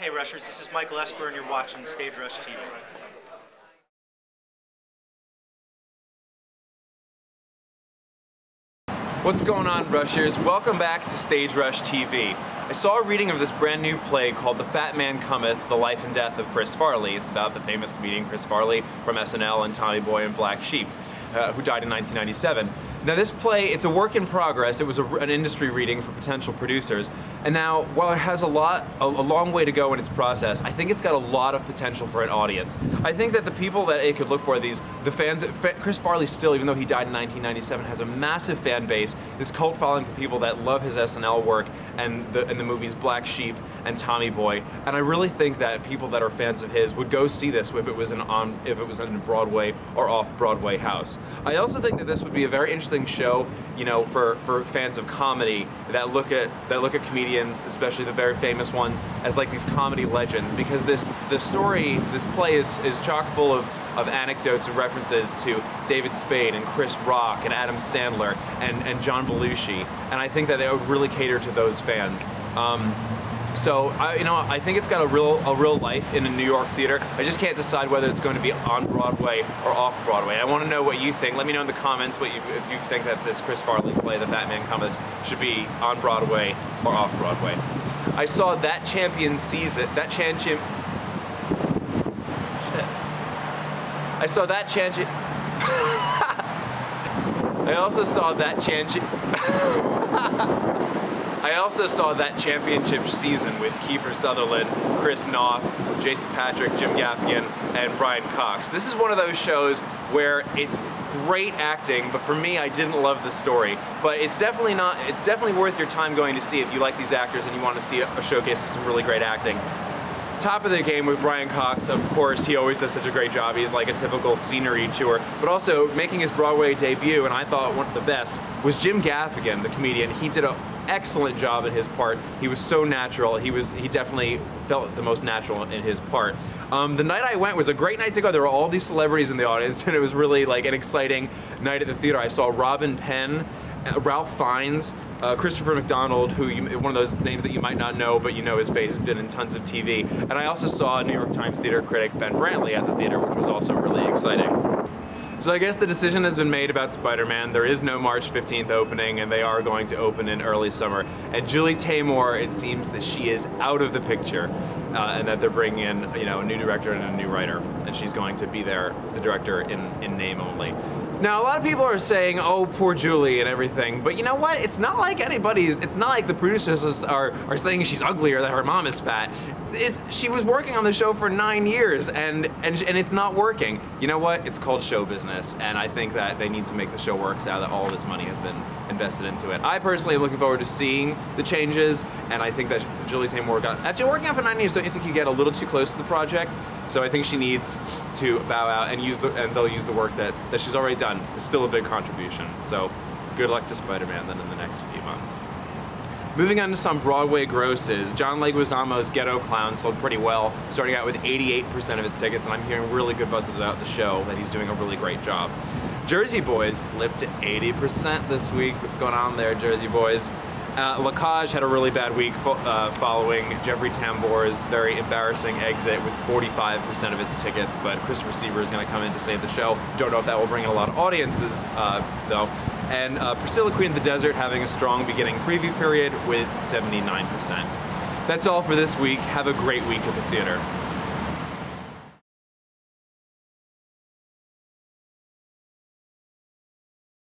Hey Rushers, this is Michael Esper and you're watching Stage Rush TV. What's going on, Rushers? Welcome back to Stage Rush TV. I saw a reading of this brand new play called The Fat Man Cometh, The Life and Death of Chris Farley. It's about the famous comedian Chris Farley from SNL and Tommy Boy and Black Sheep, who died in 1997. Now this play, it's a work in progress. It was an industry reading for potential producers. And now, while it has a long way to go in its process, I think it's got a lot of potential for an audience. I think that the people that it could look for, the fans, Chris Farley still, even though he died in 1997, has a massive fan base. This cult following for people that love his SNL work and the movies Black Sheep and Tommy Boy, and I really think that people that are fans of his would go see this if it was in a Broadway or off-Broadway house. I also think that this would be a very interesting show, you know, for fans of comedy that look at comedians, especially the very famous ones, as like these comedy legends, because this play is chock full of anecdotes and references to David Spade and Chris Rock and Adam Sandler and John Belushi, and I think that they would really cater to those fans. So I think it's got a real life in a New York theater. I just can't decide whether it's going to be on Broadway or off Broadway. I want to know what you think. Let me know in the comments if you think that this Chris Farley play, The Fat Man Cometh, should be on Broadway or off Broadway. I saw I also saw That Championship Season with Kiefer Sutherland, Chris Noth, Jason Patric, Jim Gaffigan, and Brian Cox. This is one of those shows where it's great acting, but for me, I didn't love the story. But it's definitely not. It's definitely worth your time going to see if you like these actors and you want to see a showcase of some really great acting. Top of the game with Brian Cox, of course. He always does such a great job. He's like a typical scenery chewer, but also making his Broadway debut, and I thought one of the best, was Jim Gaffigan, the comedian. He did an excellent job in his part. He was so natural. He definitely felt the most natural in his part. The night I went was a great night to go. There were all these celebrities in the audience, and it was really like an exciting night at the theater. I saw Robin Penn, Ralph Fiennes, Christopher McDonald, one of those names that you might not know, but you know his face, has been in tons of TV. And I also saw New York Times theater critic Ben Brantley at the theater, which was also really exciting. So I guess the decision has been made about Spider-Man. There is no March 15th opening, and they are going to open in early summer. And Julie Taymor, it seems that she is out of the picture, and that they're bringing in, you know, a new director and a new writer, and she's going to be there, the director, in name only. Now, a lot of people are saying, oh, poor Julie and everything, but you know what? It's not like it's not like the producers are saying she's ugly or that her mom is fat. She was working on the show for 9 years, and it's not working. You know what? It's called show business, and I think that they need to make the show work now that all this money has been invested into it. I personally am looking forward to seeing the changes, and I think that Julie Taymor after working out for 9 years, don't you think you get a little too close to the project? So I think she needs to bow out and they'll use the work that she's already done. It's still a big contribution. So good luck to Spider-Man then in the next few months. Moving on to some Broadway grosses, John Leguizamo's Ghetto Clown sold pretty well, starting out with 88% of its tickets, and I'm hearing really good buzz about the show, that he's doing a really great job. Jersey Boys slipped to 80% this week. What's going on there, Jersey Boys? La Cage had a really bad week following Jeffrey Tambor's very embarrassing exit with 45% of its tickets, but Christopher Sieber is going to come in to save the show. Don't know if that will bring in a lot of audiences, though. And Priscilla Queen of the Desert having a strong beginning preview period with 79%. That's all for this week. Have a great week at the theater.